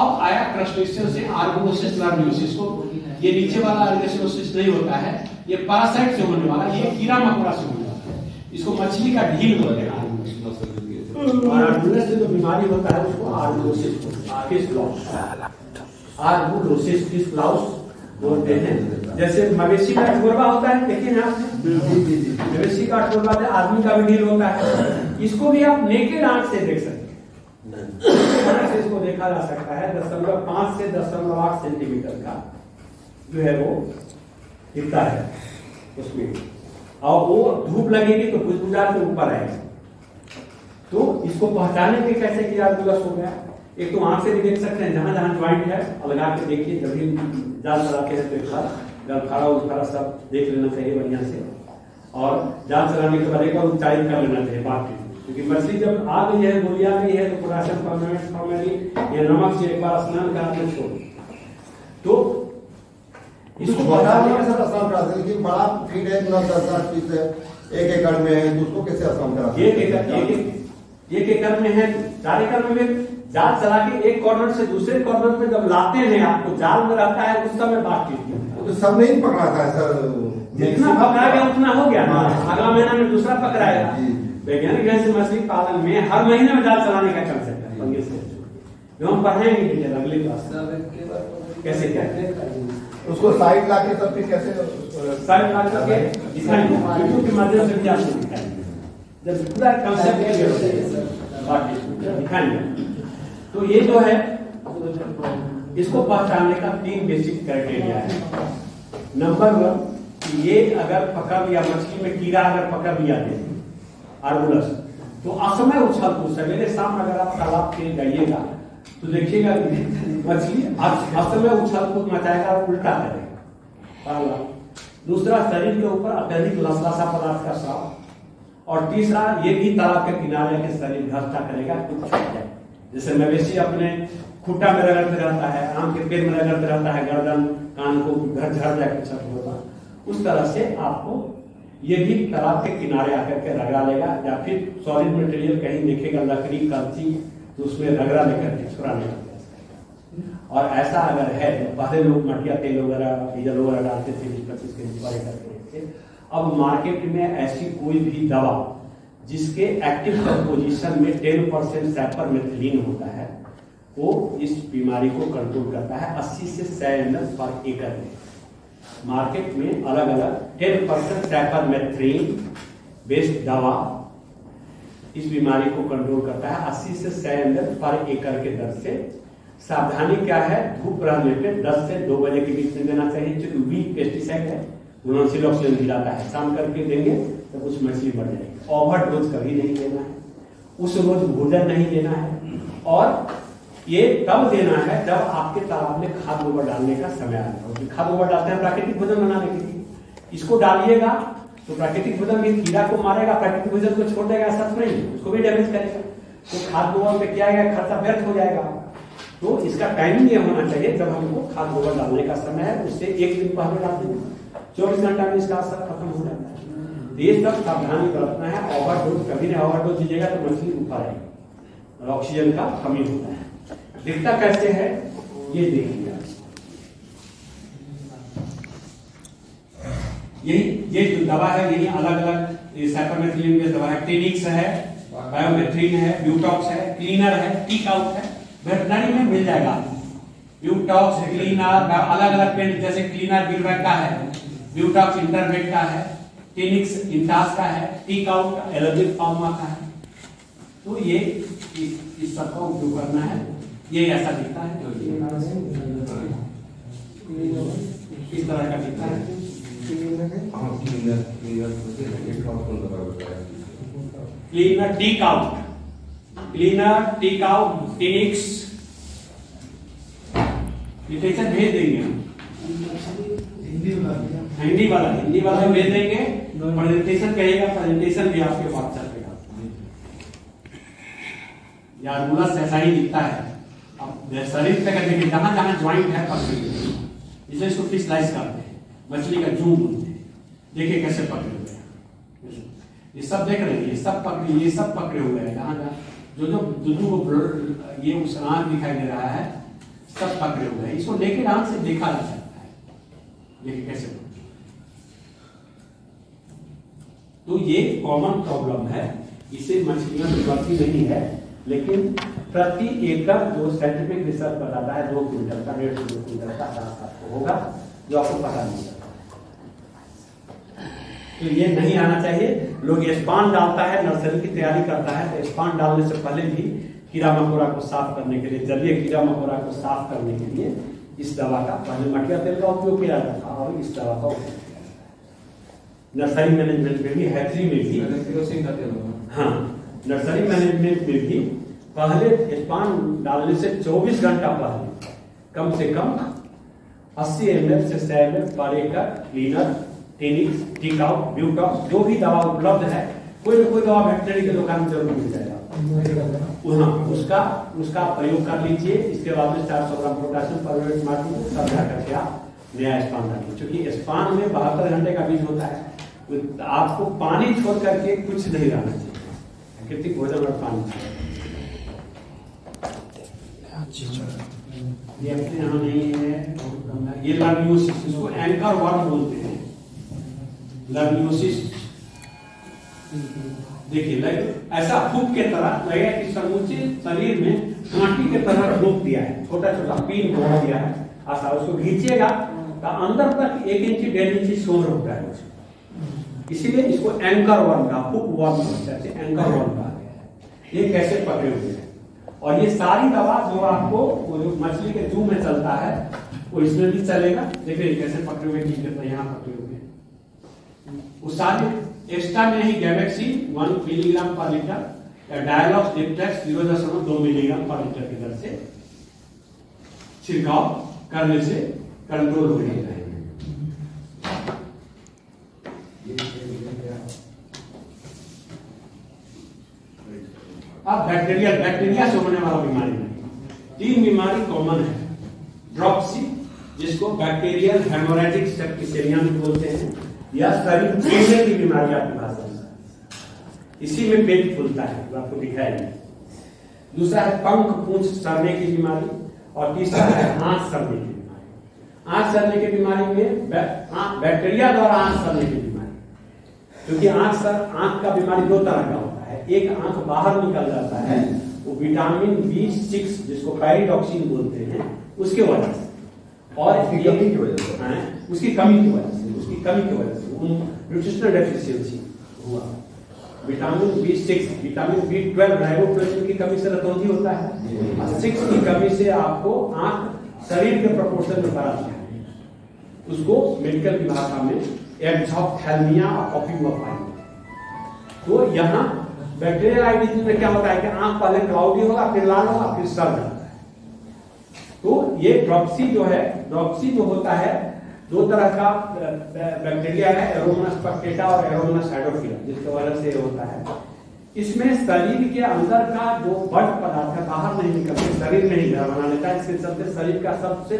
अब आया क्रस्टेशियन से आर्गोनोसिस लर्मियोसिस को, ये नीचे वाला आर्गोनोसिस नहीं होता है, ये पैरासाइट से होने वाला, ये कीड़ा मकोड़ा से होने वाला है, इसको मछली का ढील बोलते हैं। और आर्गोनोसिस से जो बीमारी होता है उसको आर्गोनोसिस फ्लाउस बोलते हैं। जैसे मवेशी का ठोरबा होता है, देखिए ना मवेशी का ठोरबा से आदमी का भी ढील होता है, इसको भी आप नेकेड आंख से देख सकते हैं, इसको देखा जा सकता है 0.5 से 0.8 सेंटीमीटर का जो है वो दिखता है उसमें, और वो धूप लगेगी तो खुशबूदार के ऊपर आएगा। तो इसको पहचाने के कैसे कि आर्बुलस हो गया, एक तो आंख से भी देख सकते हैं, जहां जहां ज्वाइंट है लगा के देखिए, जब भी जाल चलाते हैं तो एक साथ गलखाड़ा उखाड़ा सब देख लेना चाहिए बढ़िया से, और जाल चलाने के बाद एक बार उच्चारण कर लेना चाहिए बात की, क्योंकि मछली जब आ गई है गोलिया गई है तो पोटासियम परमेंगनेट या नमक से एक बार स्नान कराते छोड़, तो इसको बता देने से स्नान करा सकते, लेकिन बड़ा फीड है 10-10 फीट है, 1 एकड़ में है, उसको कैसे स्नान करा सकते हैं? 1 एकड़ में है, 4 एकड़ में जाल चला के एक कॉर्नर से दूसरे कॉर्नर में जब लाते हैं आपको जाल में रहता है उस समय बातचीत, तो सब नहीं पकड़ाता है सर, जितना पकड़ा गया उतना हो गया, अगला महीना में दूसरा पकड़ाएगा। वैज्ञानिक ढंग से मछली पालन में हर महीने में जाल चलाने का कंसेप्ट है, पंगे से जो हम पढ़ेंगे अगली क्लास कैसे क्या उसको साइड लाके सब चीज कैसे साइड लाके यूट्यूब के माध्यम से क्या जब पूरा कंसेप्ट दिखाएंगे। तो ये जो है इसको पहचानने का 3 बेसिक क्राइटेरिया है। नंबर 1, ये अगर पकड़ लिया मछली में कीड़ा अगर पकड़ लिया जाए आर्बुलस तो असमय उछल कूद है। मेरे सामने अगर आप तालाब खेल जाइएगा तो देखिएगा मछली असमय उछल कूद मचाएगा, उल्टा करेगा। दूसरा, शरीर के ऊपर अत्यधिक लसलसा पदार्थ का स्राव। और तीसरा, ये भी तालाब के किनारे के शरीर घसता करेगा, कुछ छूट जाए। जैसे मवेशी अपने खुट्टा में रगड़ते रहता है, आम के पेड़ में रगड़ते रहता है, गर्दन कान को घर झड़ जाए कुछ होता, उस तरह से आपको ये भी तालाब के किनारे आकर के रगड़ा लेगा, या फिर सॉलिड मटेरियल कहीं देखेगा, लकड़ी कलची, तो उसमें रगड़ा लेकर के छुड़ाने का। और ऐसा अगर है तो पहले लोग मटिया तेल वगैरह डीजल वगैरह डालते थे, 20-25 kg वाले करते थे। अब मार्केट में ऐसी कोई भी दवा जिसके एक्टिव कंपोजिशन में 10% साइपरमेथिलीन होता है वो इस बीमारी को कंट्रोल करता है 80 से 100 ml/acre में। मार्केट में अलग अलग 10% साइपरमेथ्रिन बेस्ड दवा इस बीमारी को कंट्रोल करता है 80 से 100 ml/acre के दर से। सावधानी क्या है, धूप रहने पे 10 से 2 बजे के बीच में देना चाहिए, क्योंकि वीक पेस्टिसाइड है, घुलनशील ऑक्सीजन मिलाता है। शाम करके देंगे तो कुछ मछली बढ़ जाएगी। ओवर डोज कभी नहीं देना है, उस रोज भोजन नहीं देना है, और ये तब देना है जब आपके तालाब में खाद गोबर डालने का समय आ रहा हो। खाद गोबर डालते हैं प्राकृतिक भोजन बनाने के लिए, इसको डालिएगा तो प्राकृतिक भोजन में कीड़ा को मारेगा, प्राकृतिक भोजन को छोड़ देगा, सच नहीं उसको भी डैमेज करेगा। तो खाद गोबर में क्या आएगा, खर्चा व्यर्थ हो जाएगा। तो इसका टाइमिंग ये होना चाहिए जब हमको खाद गोबर डालने का समय है, उससे 1 दिन पहले डाल देंगे, 24 घंटा में इसका असर खत्म हो जाता है। ये सब सावधानी बरतना है। ओवरडोज कभी नहीं, ओवरडोज दीजिएगा तो मछली ऊपर आएगी, ऑक्सीजन का कमी होता है। दिखता कैसे है ये देखिए, यही ये जो दवा है यही अलग अलग साइपरमेथ्रिन में दवा है, टेनिक्स है, बायोमेथ्रिन है, ब्यूटॉक्स है, क्लीनर है, टीक आउट है, वेटनरी में मिल जाएगा। ब्यूटॉक्स, क्लीनर, अलग अलग पेंट जैसे क्लीनर बिलवेट का है, ब्यूटॉक्स इंटरवेट का है, टेनिक्स इंटास का है, टीक आउट एलर्जिक फार्मा का है। तो ये इस सबका उपयोग करना है। ये ऐसा दिखता है, इस तरह का दिखता है। क्लीनर, टीक आउट, टेनिक्स डिटेक्शन भेज देंगे, हिंदी वाला भेज देंगे। प्रेजेंटेशन कहेगा, प्रेजेंटेशन भी आपके पास चलेगा। यार बोला ऐसा ही दिखता है शरीर पे, करके जहां जहां ज्वाइंट है पकड़ लेते हैं, इसलिए इसको फिश स्लाइस करते हैं, मछली का जूम बोलते हैं। देखिए कैसे पकड़े हुए हैं, ये सब देख रहे हैं, ये सब पकड़े हुए हैं। जहां जहां जो जो को ये उस दिखाई दे रहा है सब पकड़े हुए हैं, इसको लेकिन हाथ से देखा जा सकता है, लेकिन कैसे तो ये कॉमन प्रॉब्लम है, इसे मछलियों में बढ़ती नहीं है, लेकिन प्रति एकड़ जो साइंटिफिक रिसर्च बताता है 2 क्विंटल का 1.5 क्विंटल का रास्ता आपको होगा जो आपको पता नहीं चलता। तो ये नहीं आना चाहिए। लोग स्पान डालता है, नर्सरी की तैयारी करता है तो स्पान डालने से पहले भी कीड़ा मकोड़ा को साफ करने के लिए, जलीय कीड़ा मकोड़ा को साफ करने के लिए इस दवा का पहले मटिया तेल का उपयोग किया जाता था और इस दवा का उपयोग किया जाता है। नर्सरी मैनेजमेंट में भी, हैचरी में भी, हाँ नर्सरी मैनेजमेंट में भी पहले स्पान डालने से 24 घंटा पहले कम से कम 80 ml से 100 ml पर एकड़ क्लीनर टीकाउ जो भी दवा उपलब्ध है, कोई ना कोई दवा वेटनरी की दुकान में जरूर मिल जाएगा, उसका प्रयोग कर लीजिए। इसके बाद में 400 ग्राम पोटासियम कार्बोनेट माटी को साझा करके आप नया स्पान डालिए, क्योंकि स्पान में 72 घंटे का बीज होता है। तो आपको पानी छोड़ करके कुछ नहीं रहना चाहिए, प्राकृतिक भोजन और पानी ये अपने यहाँ नहीं है। ये लार्वियोसिस, इसको एंकर वर्म बोलते हैं। देखिए लग ऐसा फूक के तरह लगे कि समूचे शरीर में कांटी के तरह रोक दिया है, छोटा छोटा पिन बोल दिया है। आशा उसको खींचेगा तो अंदर तक 1 इंच 1.5 इंच शोर होता है उसको, इसीलिए इसको एंकर वर्म का फूक वर्म जैसे एंकर वर्म कहा गया है। ये कैसे पकड़े हुए हैं, और ये सारी दवा जो आपको मछली के जू में चलता है वो इसमें भी चलेगा। देखिए कैसे पकड़े हुए हैं, यहाँ पकड़े हुए हैं। उस सारे एक्स्ट्रा में ही गैमेक्सी 1 मिलीग्राम पर लीटर या डायलॉक्स डिप्टेक्स 0.2 मिलीग्राम पर लीटर की दर से छिड़काव करने से कंट्रोल हो रही है। अब बैक्टीरिया से होने वाला बीमारी में 3 बीमारी कॉमन है। ड्रॉपसी, जिसको बैक्टीरियल हेमोरेजिक सेप्टिसेमिया भी बोलते हैं, या शरीर फूलने की बीमारी आपकी भाषा में, इसी में पेट फूलता है जो आपको दिखाई नहीं। दूसरा है पंख पूंछ सड़ने की बीमारी, और तीसरा है आंख सड़ने की बीमारी। आंख सड़ने की बीमारी में बैक्टीरिया द्वारा आंख सड़ने की बीमारी, क्योंकि आंख का बीमारी 2 तरह का होता है। एक आंख बाहर निकल जाता है, वो विटामिन B6 जिसको पायरिडॉक्सिन बोलते हैं उसके वजह से, और उसकी कमी की वजह से न्यूट्रिशनल डेफिशिएंसी हुआ। Vitamin B6, vitamin B12 riboflavin की कमी से रतौंधी होता है, और 6 की कमी से आपको आंख शरीर के प्रोपोर्शन में बढ़ा दिया है, उसको मेडिकल की भाषा में एब्सॉप्थैल्मिया कॉपिंग ऑफ आई। तो यहाँ बैक्टीरियल आईडिस में क्या होता है कि आंख पहले क्लाउडी होगा, फिर लाल होगा, फिर सर जाता है। तो ये ड्रॉप्सी जो है, ड्रॉप्सी जो होता है 2 तरह का बैक्टीरिया है, एरोमोनास पक्टेटा और एरोमोनास हाइड्रोफिला, जिसके वजह से होता है। इसमें शरीर के अंदर का जो बर्फ पदार्थ है बाहर नहीं निकलते, शरीर में ही घर बना लेता है। इसके चलते शरीर का सबसे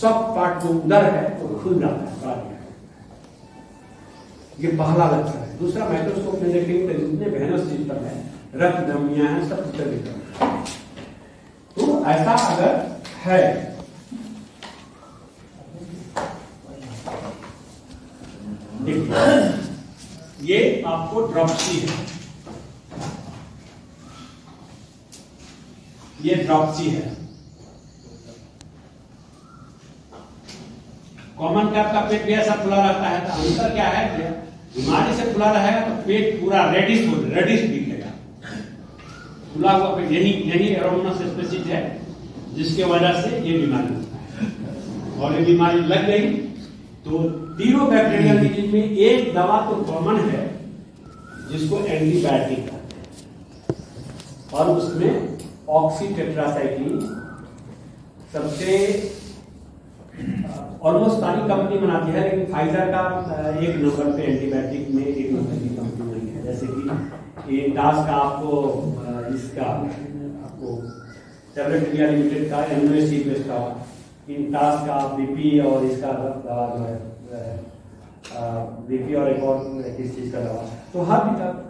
सॉफ्ट पार्ट जो उदर है वो खुल जाता है। ये पहला लक्षण है। दूसरा, माइक्रोस्कोप में देखेंगे जितने वेनस सिस्टम है, रक्त धमनियां हैं, सब चित्र। तो ऐसा अगर है देखिए, ये आपको ड्रॉप्सी है, ये ड्रॉप्सी है। कॉमन टाइप का पेट भी ऐसा खुला रहता है, तो अंतर क्या है, बीमारी से खुला रहेगा तो पेट पूरा रेडिश हो, रेडिश दिखेगा खुला हुआ पेट। यही एरोमोनास स्पीशीज है जिसके वजह से ये बीमारी होता है, और ये बीमारी लग गई। तो तीनों बैक्टीरिया डिजीज में एक दवा तो कॉमन है जिसको एंटीबायोटिक कहते हैं, और उसमें ऑक्सीटेट्रासाइक्लिन सबसे ऑलमोस्ट सारी कंपनी बनाती है, लेकिन फाइजर का 1 नंबर पे एंटीबायोटिक में 1 नंबर की कंपनी बनी है। जैसे कि ये दास का आपको इसका आपको टैबलेट इंडिया लिमिटेड का एमओएस का इंटास का बीपी, और इसका दवा जो है बीपी, और एक और किस चीज का दवा। तो हर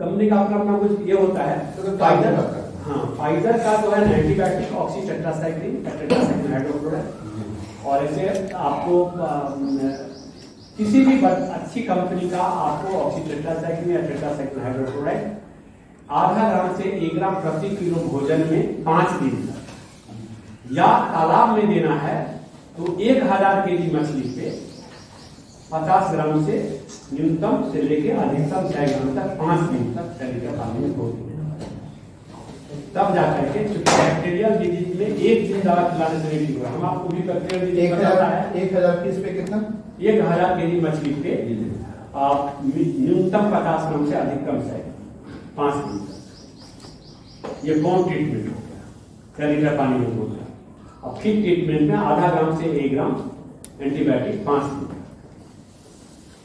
कंपनी का अपना अपना कुछ ये होता है। तो फाइजर हाँ, फाइजर का जो है एंटीबायोटिक ऑक्सीटेट्रासाइक्लिन टेट्रासाइक्लिन हाइड्रोक्लोराइड, और ऐसे आपको किसी भी अच्छी कंपनी का आपको ऑक्सीटेट्रासाइक्लिन या टेट्रासाइक्लिन हाइड्रोक्लोराइड आधा ग्राम से 1 ग्राम प्रति किलो भोजन में 5 दिन तक या तालाब में देना है तो 1000 केजी मछली पे 50 ग्राम से न्यूनतम से लेकर अधिकतम 6 ग्राम तक 5 दिन तक शरीर पानी में भोजन, तब जाकर के बैक्टीरियल डिजीज में 1 दिन दवा खिलाने से नहीं ठीक होगा। हम आपको भी बैक्टीरियल डिजीज बताता है 1000 पीस पे कितना 1000 केजी मछली पे आप न्यूनतम 50 ग्राम से अधिकतम से 5 दिन तक। ये कौन ट्रीटमेंट हो गया करीटा पानी में हो गया। अब फिर ट्रीटमेंट में आधा ग्राम से 1 ग्राम एंटीबायोटिक 5 दिन,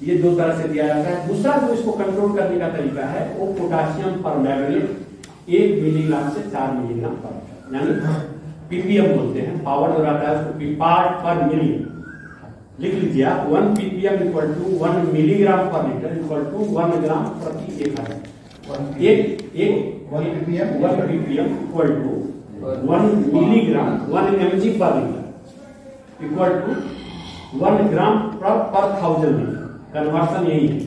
ये 2 तरह से दिया जाता है। दूसरा जो इसको कंट्रोल करने का तरीका है वो पोटासियम परमैंगनेट 1 मिलीग्राम से 4 मिलीग्राम पर यानी पीपीएम बोलते हैं, पावर जो रहता है उसको पार्ट पर मिलियन लिख लीजिए आप। 1 ppm इक्वल टू 1 मिलीग्राम पर लीटर इक्वल टू 1 ग्राम प्रति 1 हजार। 1 ppm equal to 1 milligram 1 mg per litre equal to 1 gram per 1000 litre. Conversion यही है।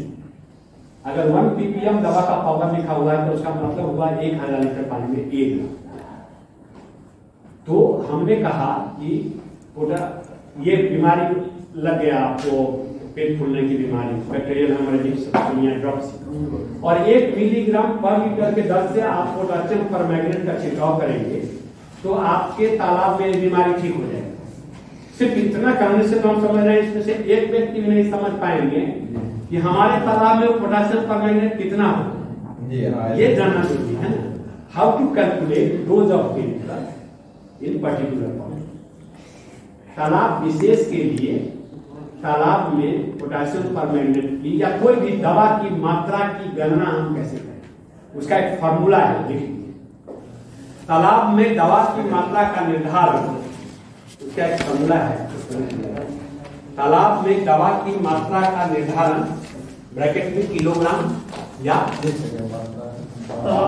अगर 1 ppm दवा का पावर लिखा हुआ है तो उसका मतलब हुआ 1000 लीटर पानी में 1 ग्राम। तो हमने कहा कि ये बीमारी लग गया आपको पेट फूलने की बीमारी बैक्टीरियल हेमरेजिक ड्रॉप्स, और 1 मिलीग्राम पर लीटर के दर से आप पोटासियम परमैंगनेट का छिड़काव करेंगे तो आपके तालाब में बीमारी ठीक हो जाएगी। सिर्फ इतना करने से हम समझ रहे हैं, इसमें से एक व्यक्ति भी नहीं समझ पाएंगे कि हमारे तालाब में पोटासियम परमैंगनेट कितना हो, ये जानना जरूरी है ना। How to calculate dose of chemical in particular तालाब विशेष के लिए तालाब में पोटासियम परमैंगनेट की या कोई भी दवा की मात्रा की गणना हम कैसे करें, उसका एक फॉर्मूला है लिख लीजिए। तालाब में दवा की मात्रा का निर्धारण उसका एक फॉर्मूला है। तालाब में दवा की मात्रा का निर्धारण ब्रैकेट में किलोग्राम या